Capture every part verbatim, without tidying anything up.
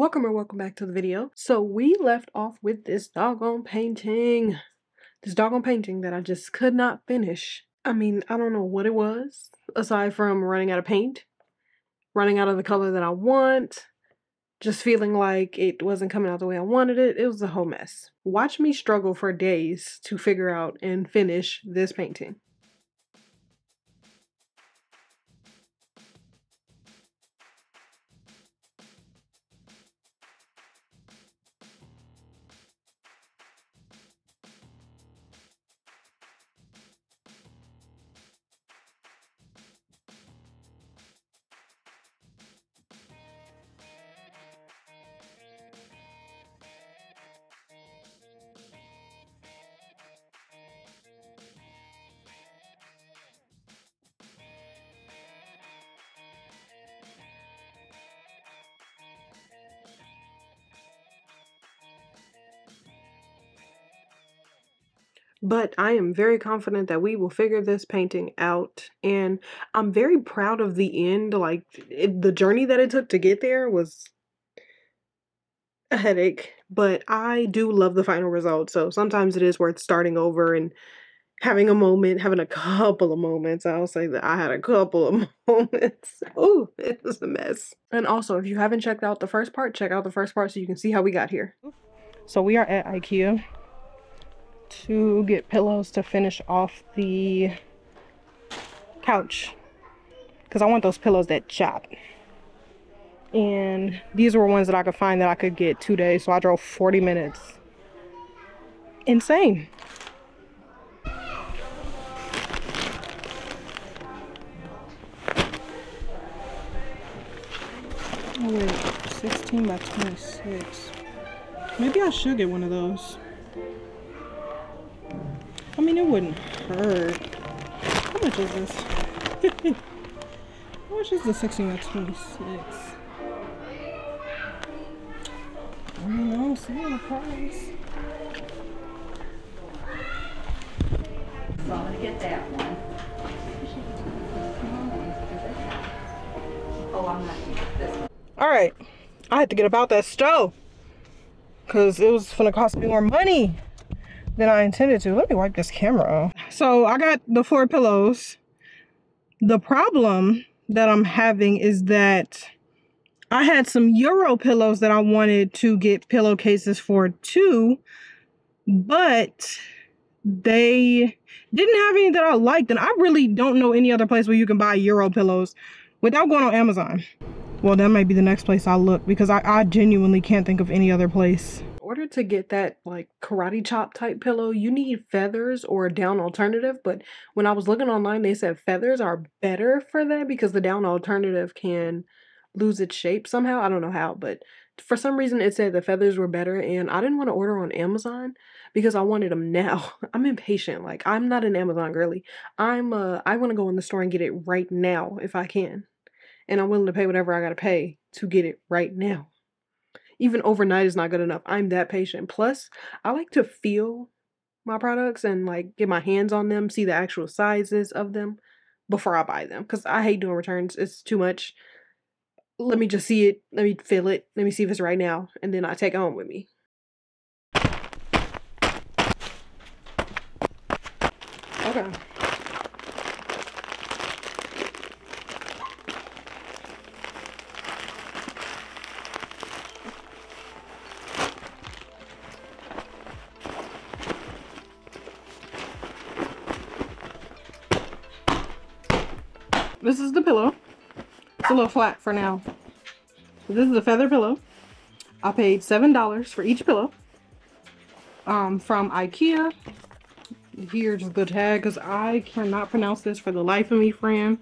Welcome or welcome back to the video. So we left off with this doggone painting. This doggone painting that I just could not finish. I mean, I don't know what it was, aside from running out of paint, running out of the color that I want, just feeling like it wasn't coming out the way I wanted it. It was a whole mess. Watch me struggle for days to figure out and finish this painting. But I am very confident that we will figure this painting out, and I'm very proud of the end. Like, it, the journey that it took to get there was a headache, but I do love the final result. So sometimes it is worth starting over and having a moment, having a couple of moments. I'll say that I had a couple of moments. Oh, it was a mess. And also, if you haven't checked out the first part, check out the first part so you can see how we got here. So we are at IKEA to get pillows to finish off the couch, because I want those pillows that chop, and these were ones that I could find that I could get two days, so I drove forty minutes. Insane. Oh wait, sixteen by twenty-six, maybe I should get one of those. I mean, it wouldn't hurt. How much is this? How much is the sixteen by twenty-six? I mean, I don't see the price. So I'm gonna get that one. Oh, I'm not getting this one. All right, I had to get about that stove because it was gonna cost me more money than I intended to. Let me wipe this camera off. So I got the four pillows. The problem that I'm having is that I had some Euro pillows that I wanted to get pillowcases for too, but they didn't have any that I liked, and I really don't know any other place where you can buy Euro pillows without going on Amazon. Well, that might be the next place I look, because I, I genuinely can't think of any other place. In order to get that like karate chop type pillow, you need feathers or a down alternative, but when I was looking online, they said feathers are better for that because the down alternative can lose its shape somehow. I don't know how, but for some reason it said the feathers were better, and I didn't want to order on Amazon because I wanted them now. I'm impatient. Like, I'm not an Amazon girly. I'm uh I want to go in the store and get it right now if I can, and I'm willing to pay whatever I gotta pay to get it right now. Even overnight is not good enough. I'm that patient. Plus, I like to feel my products and like get my hands on them, see the actual sizes of them before I buy them, because I hate doing returns. It's too much. Let me just see it. Let me feel it. Let me see if it's right now, and then I take it home with me. Okay. This is the pillow. It's a little flat for now. This is a feather pillow. I paid seven dollars for each pillow um, from IKEA. Here's the tag, because I cannot pronounce this for the life of me, friend.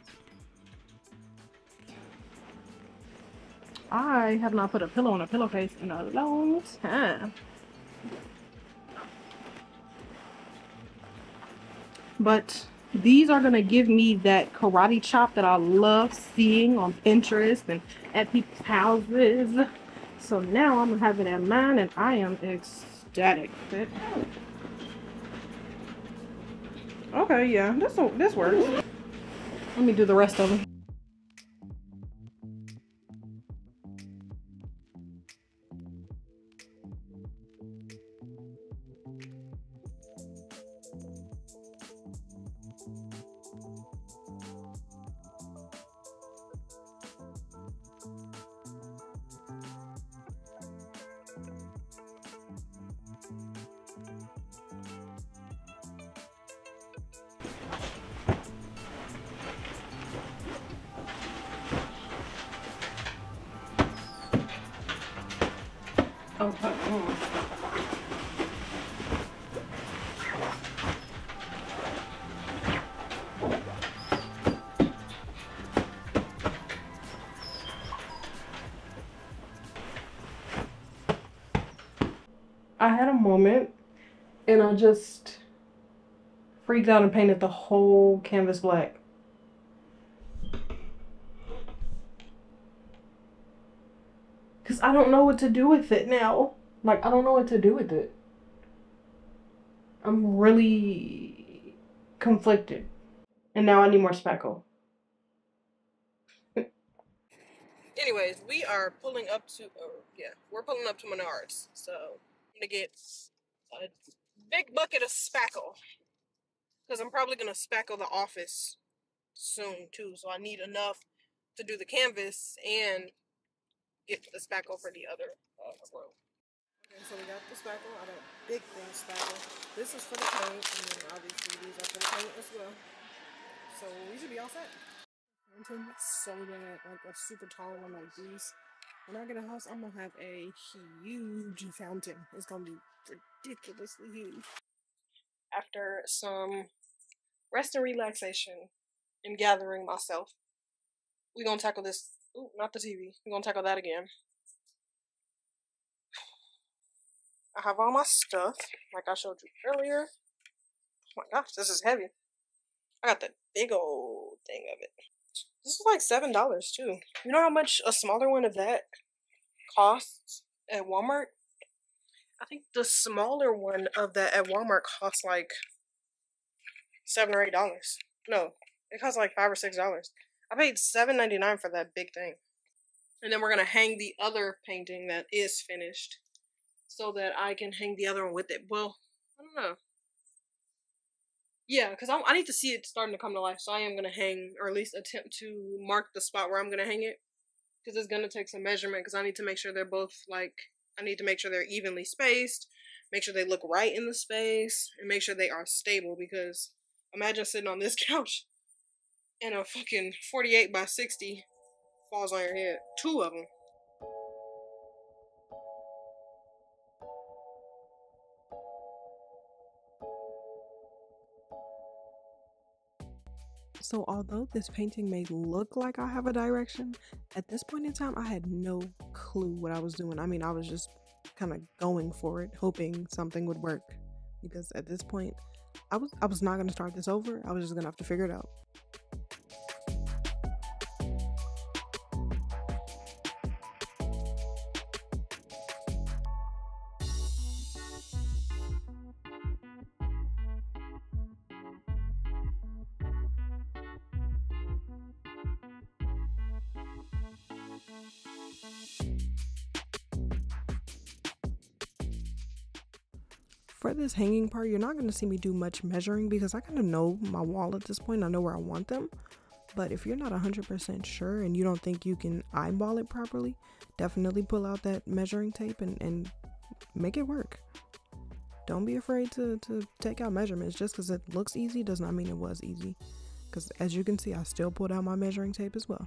I have not put a pillow on a pillowcase in a long time. But these are going to give me that karate chop that I love seeing on Pinterest and at people's houses. So now I'm going to have it at mine, and I am ecstatic. Okay, yeah, this, this works. Let me do the rest of them. Oh, oh, oh. I had a moment and I just freaked out and painted the whole canvas black. Because I don't know what to do with it now. Like, I don't know what to do with it. I'm really conflicted. And now I need more spackle. Anyways, we are pulling up to, oh, yeah, we're pulling up to Menards, so. To get a big bucket of spackle because I'm probably gonna spackle the office soon too, so I need enough to do the canvas and get the spackle for the other uh, row. Okay, so we got the spackle. I got a big thing of spackle. This is for the paint, and then obviously these are for the paint as well. So we should be all set. I'm so gonna like a super tall one like these. When I get a house, I'm gonna have a huge fountain. It's gonna be ridiculously huge. After some rest and relaxation and gathering myself, we're gonna tackle this. Ooh, not the T V. We're gonna tackle that again. I have all my stuff, like I showed you earlier. Oh my gosh, this is heavy. I got the big old thing of it. This is like seven dollars too. You know how much a smaller one of that costs at Walmart? I think the smaller one of that at Walmart costs like seven or eight dollars. No, it costs like five or six dollars. I paid seven ninety-nine for that big thing. And then we're going to hang the other painting that is finished so that I can hang the other one with it. Well, I don't know. Yeah, because I need to see it starting to come to life, so I am going to hang, or at least attempt to mark the spot where I'm going to hang it, because it's going to take some measurement, because I need to make sure they're both, like, I need to make sure they're evenly spaced, make sure they look right in the space, and make sure they are stable, because imagine sitting on this couch, and a fucking forty-eight by sixty falls on your head. Two of them. So although this painting may look like I have a direction, at this point in time, I had no clue what I was doing. I mean, I was just kind of going for it, hoping something would work. Because at this point, I was I was not going to start this over. I was just going to have to figure it out. For this hanging part, you're not going to see me do much measuring because I kind of know my wall at this point. I know where I want them. But if you're not one hundred percent sure and you don't think you can eyeball it properly, definitely pull out that measuring tape and, and make it work. Don't be afraid to, to take out measurements. Just because it looks easy does not mean it was easy. Because as you can see, I still pulled out my measuring tape as well.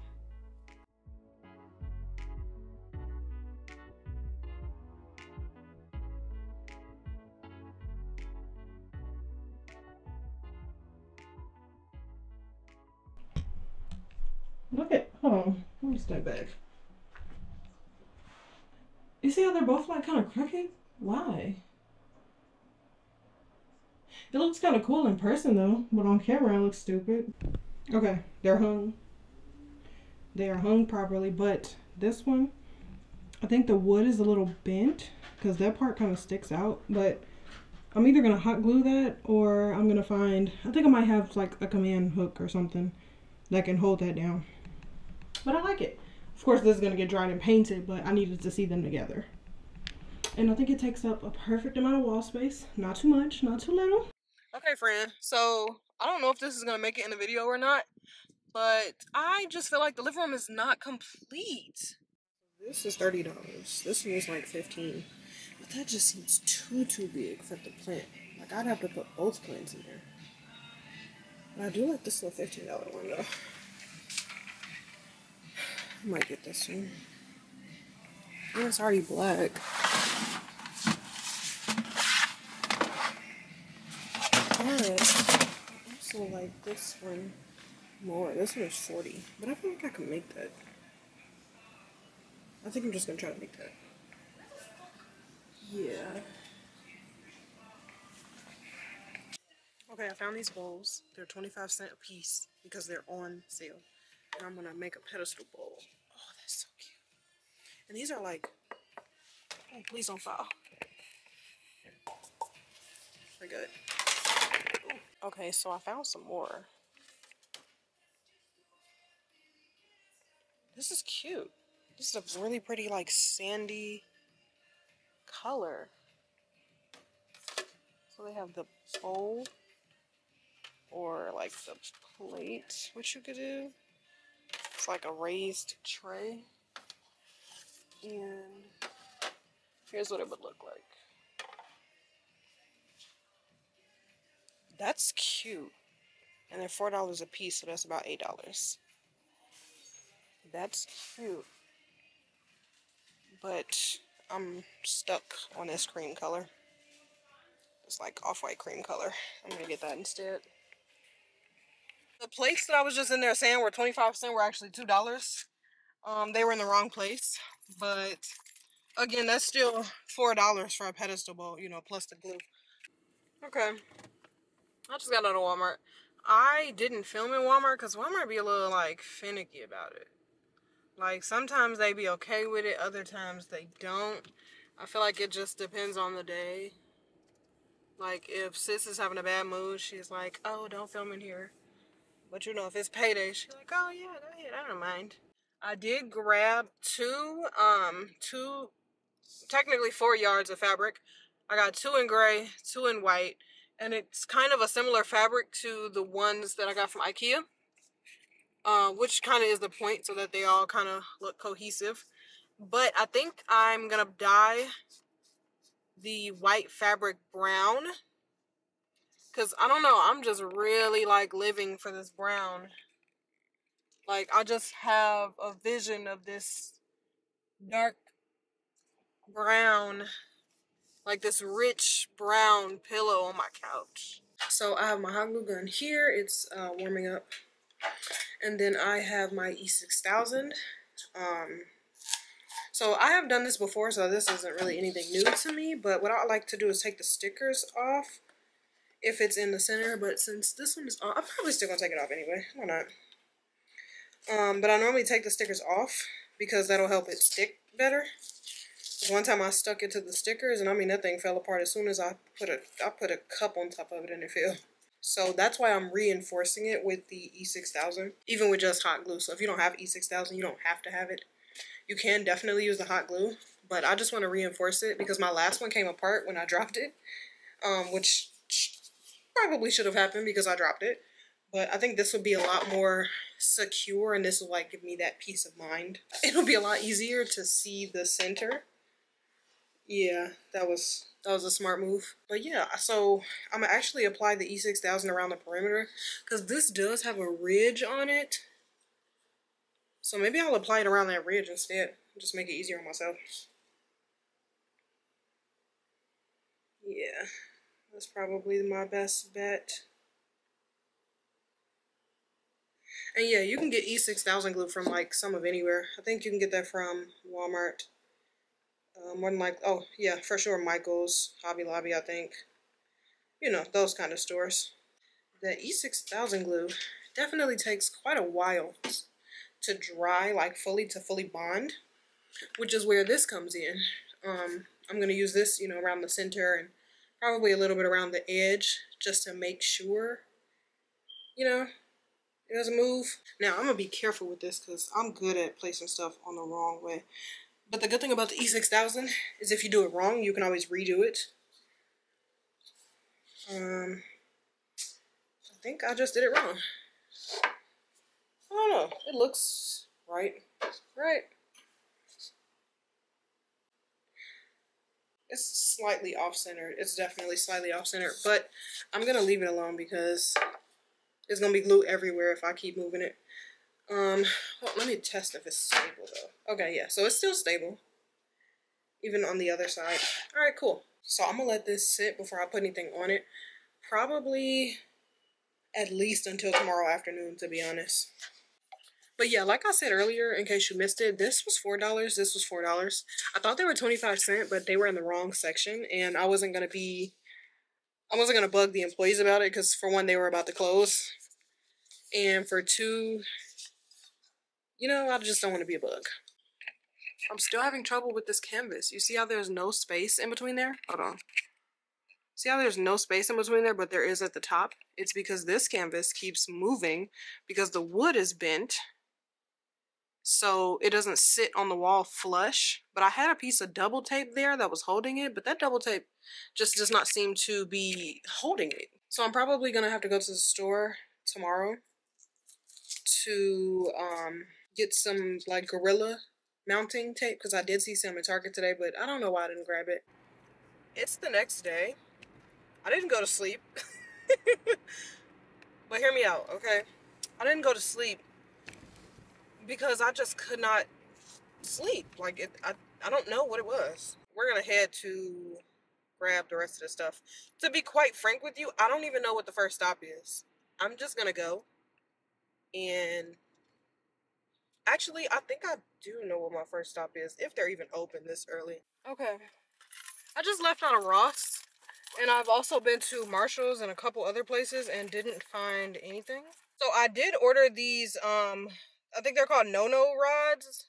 Look at, hold on, let me step back. You see how they're both like kind of crooked? Why? It looks kind of cool in person though, but on camera it looks stupid. Okay, they're hung. They are hung properly, but this one, I think the wood is a little bent because that part kind of sticks out, but I'm either gonna hot glue that or I'm gonna find, I think I might have like a command hook or something that can hold that down. But I like it. Of course, this is going to get dried and painted, but I needed to see them together. And I think it takes up a perfect amount of wall space. Not too much, not too little. Okay, friend. So, I don't know if this is going to make it in the video or not, but I just feel like the living room is not complete. This is thirty dollars. This one is like fifteen dollars. But that just seems too, too big for the plant. Like, I'd have to put both plants in there. But I do like this little fifteen dollar one though. I might get this one. And it's already black. carrot. I also like this one more. This one is forty, but I feel like I can make that. I think I'm just gonna try to make that. Yeah. Okay, I found these bowls. They're twenty-five cents a piece because they're on sale. And I'm gonna make a pedestal bowl. Oh, that's so cute. And these are like, oh, please don't fall. We're good. Ooh. Okay, so I found some more. This is cute. This is a really pretty, like, sandy color. So they have the bowl or like the plate, which you could do. It's like a raised tray. And here's what it would look like. That's cute. And they're four dollars a piece, so that's about eight dollars. That's cute. But I'm stuck on this cream color. It's like off-white cream color. I'm gonna get that instead. The plates that I was just in there saying were twenty-five cents were actually two dollars. Um, they were in the wrong place. But again, that's still four dollars for a pedestal bowl, you know, plus the glue. Okay, I just got out of Walmart. I didn't film in Walmart because Walmart be a little like finicky about it. Like, sometimes they be okay with it, other times they don't. I feel like it just depends on the day. Like, if sis is having a bad mood, she's like, oh, don't film in here. But, you know, if it's payday, she's like, oh, yeah, go ahead, I don't mind. I did grab two, um, two, technically four yards of fabric. I got two in gray, two in white. And it's kind of a similar fabric to the ones that I got from IKEA. Uh, which kind of is the point, so that they all kind of look cohesive. But I think I'm going to dye the white fabric brown. Because, I don't know, I'm just really, like, living for this brown. Like, I just have a vision of this dark brown, like this rich brown pillow on my couch. So, I have my hot glue gun here. It's uh, warming up. And then I have my E six thousand. Um, so I have done this before, so this isn't really anything new to me. But what I like to do is take the stickers off if it's in the center. But since this one is on, I'm probably still going to take it off anyway. Why not? Um, but I normally take the stickers off because that'll help it stick better. One time I stuck it to the stickers, and I mean, that thing fell apart as soon as I put a, I put a cup on top of it, and it fell. So that's why I'm reinforcing it with the E six thousand, even with just hot glue. So if you don't have E six thousand, you don't have to have it. You can definitely use the hot glue, but I just want to reinforce it because my last one came apart when I dropped it, um, which probably should have happened because I dropped it. But I think this would be a lot more secure, and this will like give me that peace of mind. It'll be a lot easier to see the center. Yeah, that was... That was a smart move. But yeah, so I'm gonna actually apply the E six thousand around the perimeter because this does have a ridge on it. So maybe I'll apply it around that ridge instead. Just make it easier on myself. Yeah, that's probably my best bet. And yeah, you can get E six thousand glue from like some of anywhere. I think you can get that from Walmart. Uh, more than like, oh yeah, for sure, Michael's, Hobby Lobby, I think. You know, those kind of stores. The E six thousand glue definitely takes quite a while to dry, like fully, to fully bond, which is where this comes in. Um, I'm going to use this, you know, around the center and probably a little bit around the edge just to make sure, you know, it doesn't move. Now, I'm going to be careful with this because I'm good at placing stuff on the wrong way. But the good thing about the E six thousand is if you do it wrong, you can always redo it. Um, I think I just did it wrong. I don't know. It looks right. Right. It's slightly off-centered. It's definitely slightly off-centered. But I'm going to leave it alone because it's going to be glue everywhere if I keep moving it. Um, well, let me test if it's stable though. Okay, yeah, so it's still stable. Even on the other side. Alright, cool. So I'm gonna let this sit before I put anything on it. probably at least until tomorrow afternoon, to be honest. But yeah, like I said earlier, in case you missed it, this was four dollars, this was four dollars. I thought they were twenty-five cents, but they were in the wrong section, and I wasn't going to be, I wasn't going to bug the employees about it, because for one, they were about to close, and for two, you know, I just don't want to be a bug. I'm still having trouble with this canvas. You see how there's no space in between there? Hold on. See how there's no space in between there, but there is at the top? It's because this canvas keeps moving because the wood is bent. So it doesn't sit on the wall flush, but I had a piece of double tape there that was holding it, but that double tape just does not seem to be holding it. So I'm probably gonna have to go to the store tomorrow to um, get some like Gorilla mounting tape, because I did see some at Target today, but I don't know why I didn't grab it. It's the next day. I didn't go to sleep, but hear me out, okay? I didn't go to sleep because I just could not sleep. Like, it, I, I don't know what it was. We're going to head to grab the rest of the stuff. To be quite frank with you, I don't even know what the first stop is. I'm just going to go. And actually, I think I do know what my first stop is, if they're even open this early. Okay. I just left out of Ross. And I've also been to Marshall's and a couple other places and didn't find anything. So I did order these... um. I think they're called no-no rods,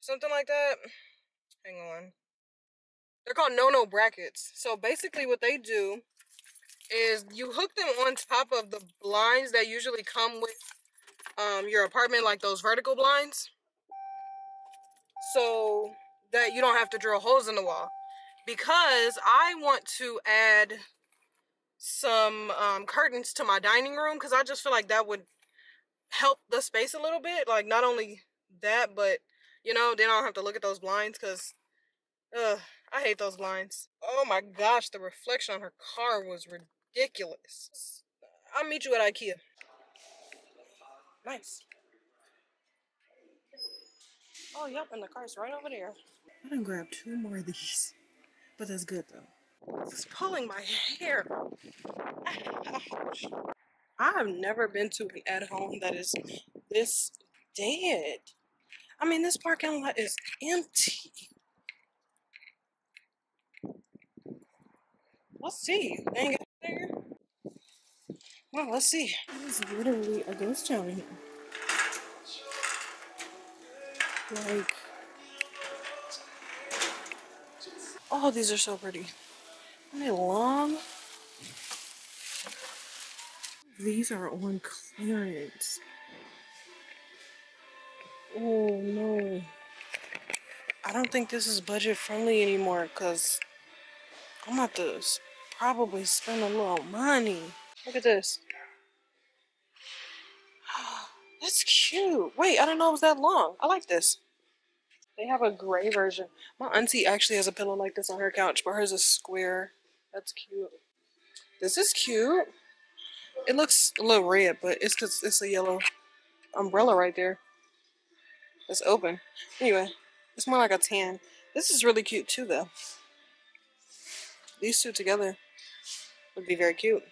something like that. Hang on. They're called no-no brackets. So basically what they do is you hook them on top of the blinds that usually come with um, your apartment, like those vertical blinds, so that you don't have to drill holes in the wall. Because I want to add some um, curtains to my dining room, because I just feel like that would help the space a little bit. Like, not only that, but you know, then I don't have to look at those blinds, because uh I hate those blinds. Oh my gosh, the reflection on her car was ridiculous. I'll meet you at IKEA. Nice. Oh yep, and the car's right over there. I done grabbed two more of these, but that's good though. This is pulling my hair. I have never been to an At Home that is this dead. I mean, this parking lot is empty. Let's see. They ain't got there. Well, let's see. This is literally a ghost town in here. Like, oh, these are so pretty. Aren't they long? These are on clearance. Oh no. I don't think this is budget friendly anymore, because I'm about to probably spend a little money. Look at this. That's cute. Wait, I didn't know it was that long. I like this. They have a gray version. My auntie actually has a pillow like this on her couch, but hers is square. That's cute. This is cute. It looks a little red, but it's because it's a yellow umbrella right there. It's open. Anyway, it's more like a tan. This is really cute too, though. These two together would be very cute.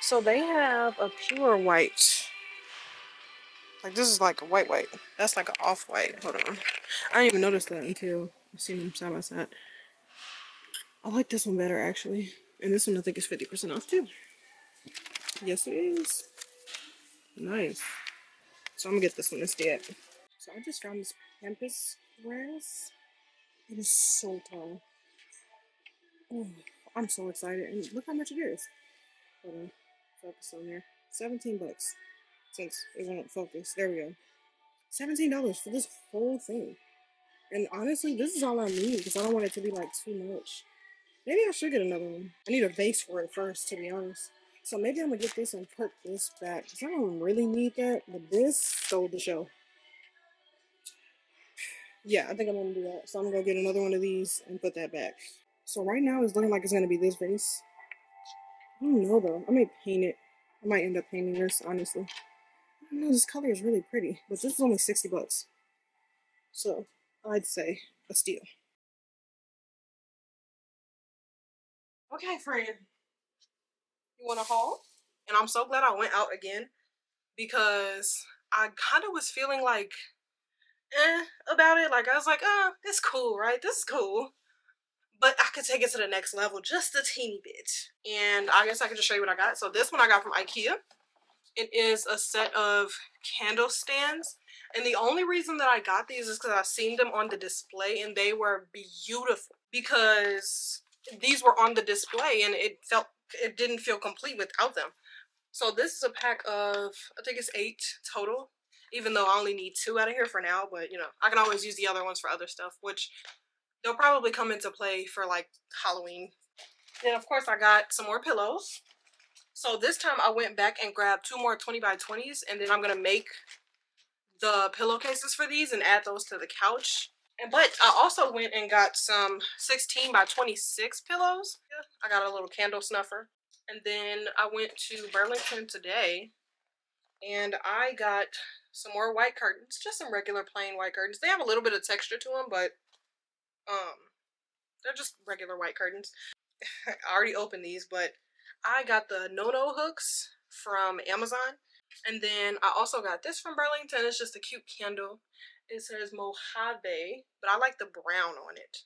So they have a pure white. Like, this is like a white white. That's like an off-white. Hold on. I didn't even notice that until I seen them side by side. I like this one better, actually. And this one I think is fifty percent off too. Yes it is. Nice. So I'm gonna get this one instead. So I just found this pampas grass. It is so tall. Oh, I'm so excited. And look how much it is. Hold on. Focus on there. seventeen bucks. Since it won't focus. There we go. seventeen dollars for this whole thing. And honestly, this is all I need, because I don't want it to be like too much. Maybe I should get another one. I need a vase for it first, to be honest. So maybe I'm going to get this and put this back, because I don't really need that. But this sold the show. Yeah, I think I'm going to do that. So I'm going to get another one of these and put that back. So right now it's looking like it's going to be this vase. I don't know, though. I may paint it. I might end up painting this, honestly. I don't know. This color is really pretty. But this is only sixty bucks. So I'd say a steal. Okay, friend, you want a haul? And I'm so glad I went out again, because I kind of was feeling like eh about it. Like, I was like, oh, it's cool, right? This is cool. But I could take it to the next level just a teeny bit. And I guess I could just show you what I got. So this one I got from IKEA. It is a set of candle stands. And the only reason that I got these is because I've seen them on the display and they were beautiful, because these were on the display and it felt, it didn't feel complete without them. So this is a pack of, I think it's eight total, even though I only need two out of here for now. But, you know, I can always use the other ones for other stuff, which they'll probably come into play for, like, Halloween. Then, of course, I got some more pillows. So this time I went back and grabbed two more twenty by twenties, and then I'm going to make the pillowcases for these and add those to the couch. And but I also went and got some sixteen by twenty-six pillows. I got a little candle snuffer. And then I went to Burlington today and I got some more white curtains, just some regular plain white curtains. They have a little bit of texture to them, but um, they're just regular white curtains. I already opened these, but I got the no-no hooks from Amazon. And then I also got this from Burlington. It's just a cute candle. It says Mojave, but I like the brown on it.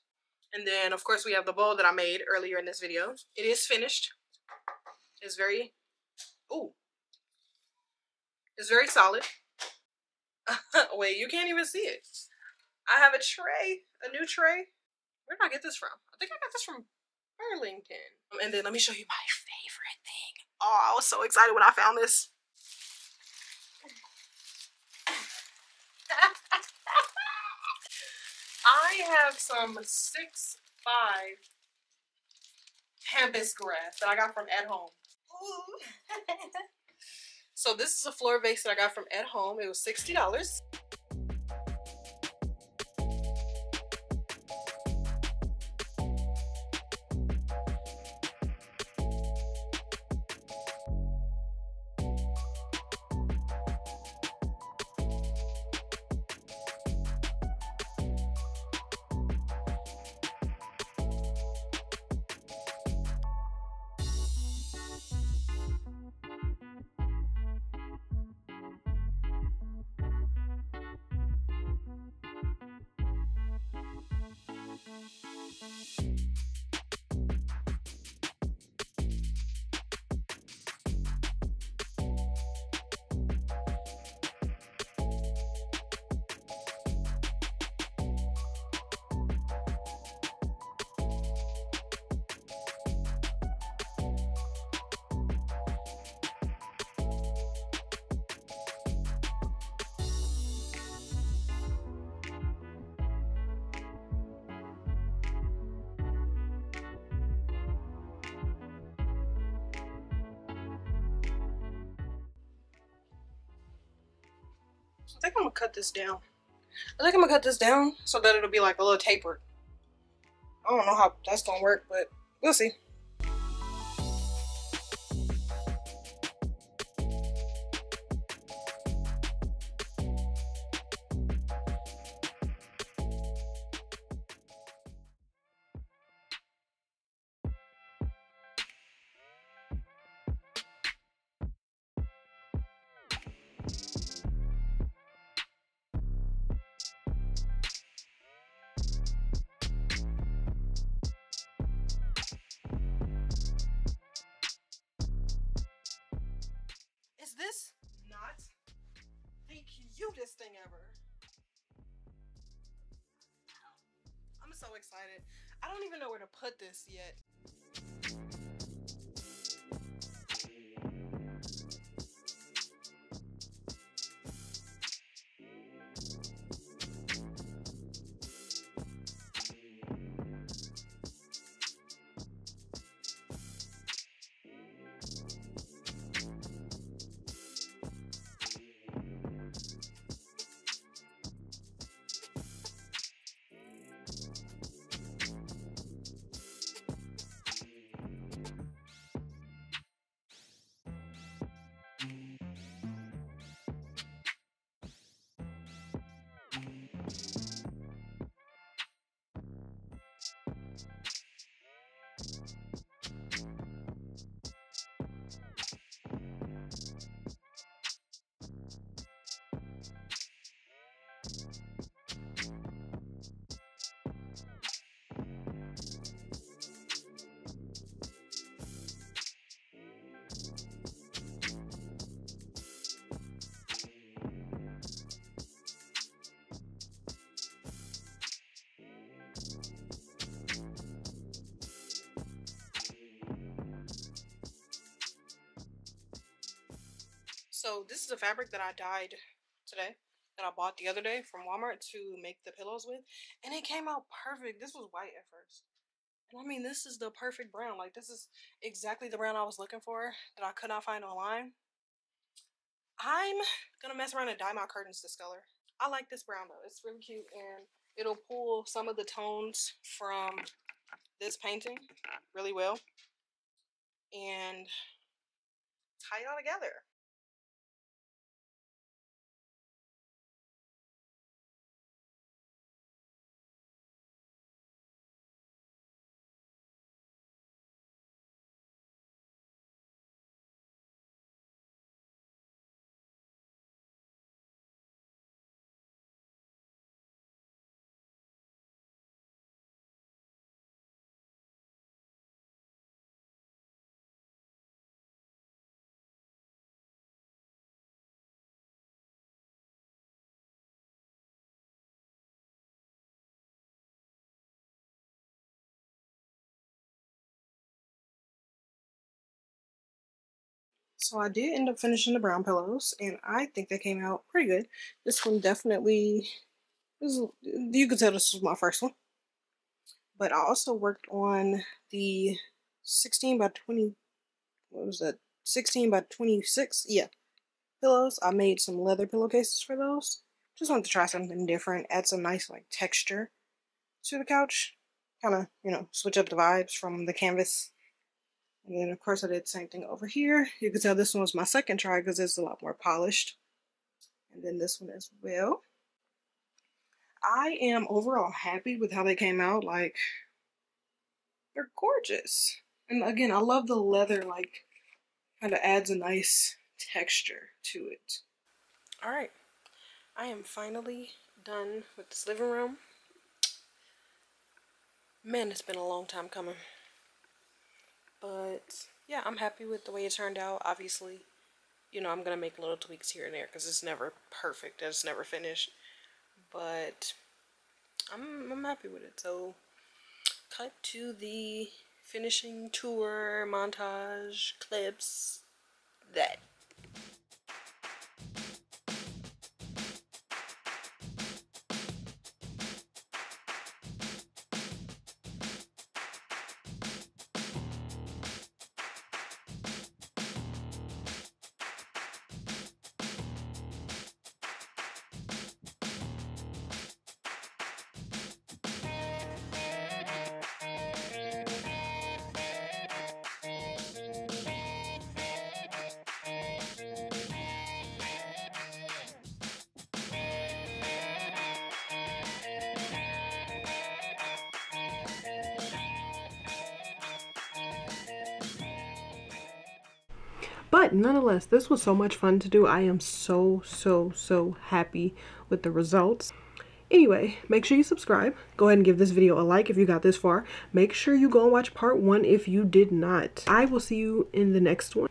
And then, of course, we have the bowl that I made earlier in this video. It is finished. It's very, ooh, it's very solid. Wait, you can't even see it. I have a tray, a new tray. Where did I get this from? I think I got this from Burlington. And then let me show you my favorite thing. Oh, I was so excited when I found this. I have some six five canvas grass that I got from At Home. Ooh. So this is a floor vase that I got from At Home. It was sixty dollars. I think I'm gonna cut this down. I think I'm gonna cut this down so that it'll be like a little tapered. I don't know how that's gonna work, but we'll see. This not the cutest thing ever. I'm so excited. I don't even know where to put this yet. So this is a fabric that I dyed today, that I bought the other day from Walmart to make the pillows with, and it came out perfect. This was white at first, and I mean, this is the perfect brown. Like, this is exactly the brown I was looking for that I could not find online. I'm gonna mess around and dye my curtains this color. I like this brown though. It's really cute, and it'll pull some of the tones from this painting really well and tie it all together. So I did end up finishing the brown pillows, and I think they came out pretty good. This one definitely, this is, you can tell this was my first one. But I also worked on the sixteen by twenty, what was that, sixteen by twenty-six, yeah, pillows. I made some leather pillowcases for those. Just wanted to try something different, add some nice like texture to the couch. Kind of, you know, switch up the vibes from the canvas. And then, of course, I did the same thing over here. You can tell this one was my second try because it's a lot more polished. And then this one as well. I am overall happy with how they came out. Like, they're gorgeous. And again, I love the leather, like, kind of adds a nice texture to it. All right. I am finally done with this living room. Man, it's been a long time coming. But yeah, I'm happy with the way it turned out. Obviously, you know, I'm going to make little tweaks here and there because it's never perfect. It's never finished. But I'm, I'm happy with it. So cut to the finishing tour, montage, clips, that. But nonetheless, this was so much fun to do. I am so, so, so happy with the results. Anyway, make sure you subscribe. Go ahead and give this video a like if you got this far. Make sure you go and watch part one if you did not. I will see you in the next one.